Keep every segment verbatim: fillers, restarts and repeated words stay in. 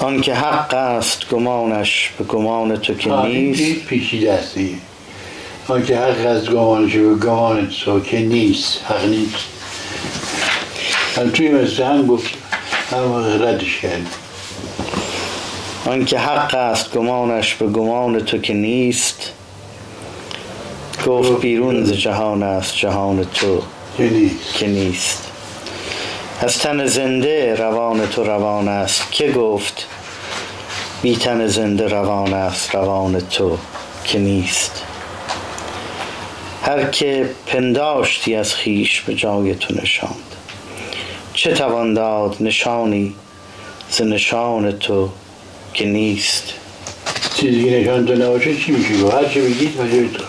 آنکه حق است گمانش به گمان تو که نیست. آنکه پیچیده استی. آنکه حق است گمانش به گمان تو که نیست، حق نیست. هم توی مثل هم گفت هم ردش کرد. آنکه حق است گمانش به گمان تو که نیست، گفت بیرون ز جهان است جهان تو که نیست. از تن زنده روان تو روان است که گفت بی تن زنده روان است روان تو که نیست. هر که پنداشتی از خیش به جای تو نشاند، چه توان داد نشانی ز نشان تو که نیست. چیزی نشان تو نباشه چی میشه؟ هر چی بگید حاجب تو.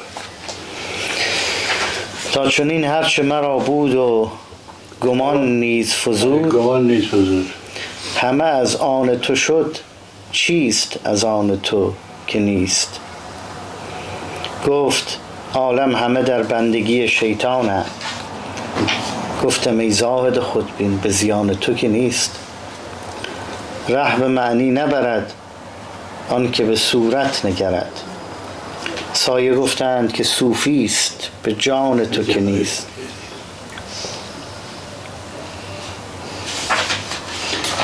تا چنین هر چه مرا بود و گمان نیز فزود، همه از آن تو شد، چیست از آن تو که نیست. گفت عالم همه در بندگی شیطان هست. گفتم ای زاهد خودبین به زیان تو که نیست. ره به معنی نبرد آن که به صورت نگرد. سایه گفتند که صوفی است به جان تو که نیست.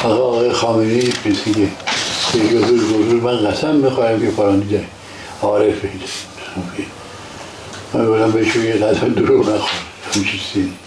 آقای خامنه‌ای پیسی که به حضور حضور من قسم میخوایم که فرانیده عارفه. من بودم بهش بگه قسم دروغ نخور همچی چیزی.